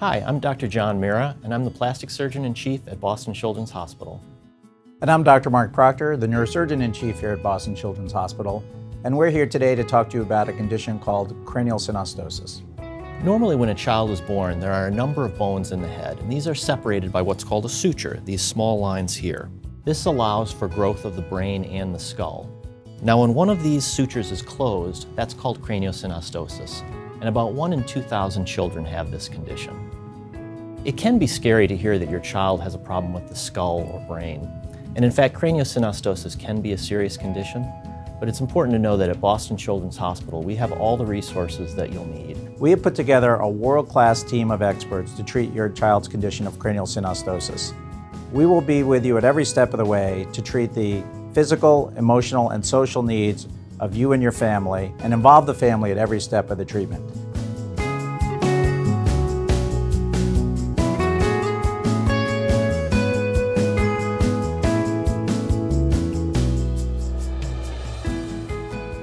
Hi, I'm Dr. John Mira, and I'm the Plastic Surgeon-in-Chief at Boston Children's Hospital. And I'm Dr. Mark Proctor, the Neurosurgeon-in-Chief here at Boston Children's Hospital, and we're here today to talk to you about a condition called cranial synostosis. Normally when a child is born, there are a number of bones in the head, and these are separated by what's called a suture, these small lines here. This allows for growth of the brain and the skull. Now when one of these sutures is closed, that's called craniosynostosis, and about 1 in 2,000 children have this condition. It can be scary to hear that your child has a problem with the skull or brain. And in fact, craniosynostosis can be a serious condition, but it's important to know that at Boston Children's Hospital, we have all the resources that you'll need. We have put together a world-class team of experts to treat your child's condition of cranial synostosis. We will be with you at every step of the way to treat the physical, emotional, and social needs of you and your family, and involve the family at every step of the treatment.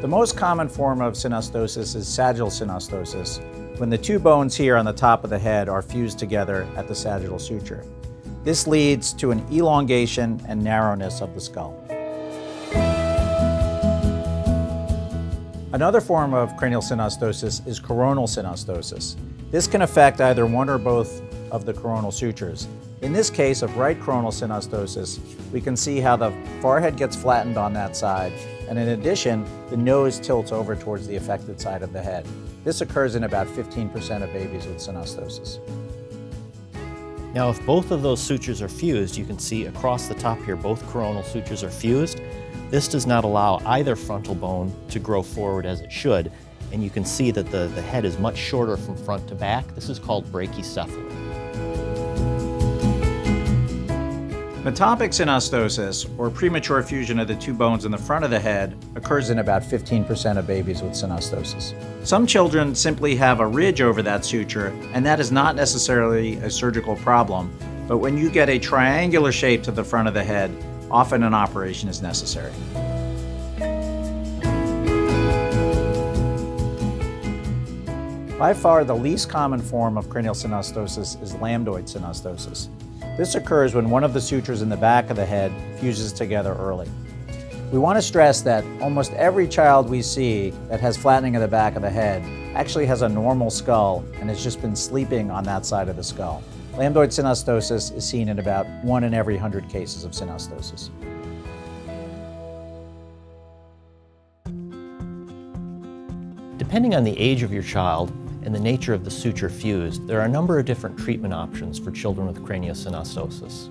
The most common form of synostosis is sagittal synostosis, when the two bones here on the top of the head are fused together at the sagittal suture. This leads to an elongation and narrowness of the skull. Another form of cranial synostosis is coronal synostosis. This can affect either one or both of the coronal sutures. In this case of right coronal synostosis, we can see how the forehead gets flattened on that side, and in addition, the nose tilts over towards the affected side of the head. This occurs in about 15% of babies with synostosis. Now, if both of those sutures are fused, you can see across the top here, both coronal sutures are fused. This does not allow either frontal bone to grow forward as it should, and you can see that the head is much shorter from front to back. This is called brachycephaline. Metopic synostosis, or premature fusion of the two bones in the front of the head, occurs in about 15% of babies with synostosis. Some children simply have a ridge over that suture, and that is not necessarily a surgical problem, but when you get a triangular shape to the front of the head, often an operation is necessary. By far, the least common form of cranial synostosis is lambdoid synostosis. This occurs when one of the sutures in the back of the head fuses together early. We want to stress that almost every child we see that has flattening of the back of the head actually has a normal skull and has just been sleeping on that side of the skull. Lambdoid synostosis is seen in about 1 in every 100 cases of synostosis. Depending on the age of your child, and the nature of the suture fused, there are a number of different treatment options for children with craniosynostosis.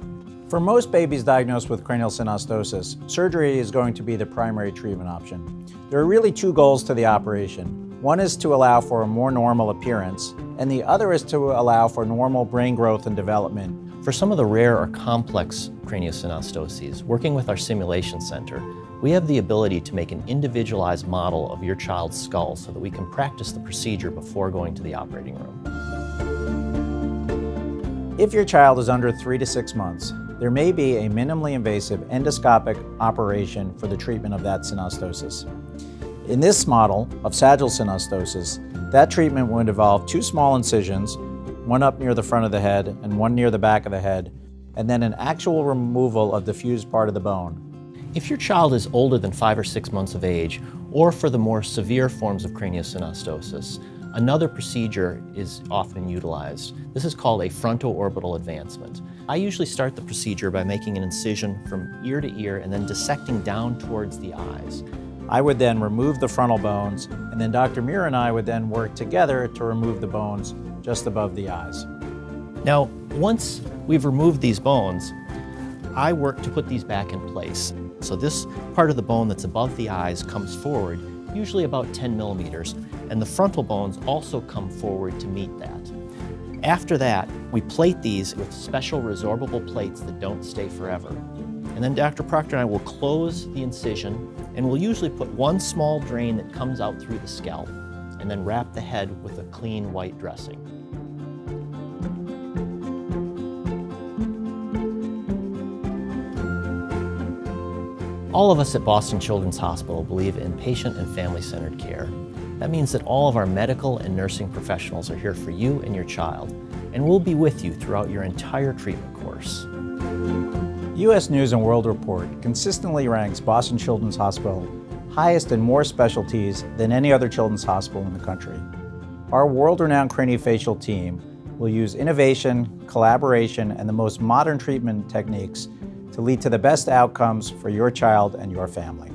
For most babies diagnosed with cranial synostosis, surgery is going to be the primary treatment option. There are really two goals to the operation. One is to allow for a more normal appearance, and the other is to allow for normal brain growth and development. For some of the rare or complex craniosynostoses, working with our simulation center, we have the ability to make an individualized model of your child's skull so that we can practice the procedure before going to the operating room. If your child is under 3 to 6 months, there may be a minimally invasive endoscopic operation for the treatment of that synostosis. In this model of sagittal synostosis, that treatment would involve 2 small incisions, 1 up near the front of the head and 1 near the back of the head, and then an actual removal of the fused part of the bone. If your child is older than 5 or 6 months of age, or for the more severe forms of craniosynostosis, another procedure is often utilized. This is called a fronto-orbital advancement. I usually start the procedure by making an incision from ear to ear and then dissecting down towards the eyes. I would then remove the frontal bones, and then Dr. Mira and I would then work together to remove the bones just above the eyes. Now, once we've removed these bones, I work to put these back in place. So this part of the bone that's above the eyes comes forward, usually about 10 millimeters, and the frontal bones also come forward to meet that. After that, we plate these with special resorbable plates that don't stay forever. And then Dr. Proctor and I will close the incision, and we'll usually put 1 small drain that comes out through the scalp, and then wrap the head with a clean white dressing. All of us at Boston Children's Hospital believe in patient and family-centered care. That means that all of our medical and nursing professionals are here for you and your child, and we'll be with you throughout your entire treatment course. U.S. News & World Report consistently ranks Boston Children's Hospital highest in more specialties than any other children's hospital in the country. Our world-renowned craniofacial team will use innovation, collaboration, and the most modern treatment techniques to lead to the best outcomes for your child and your family.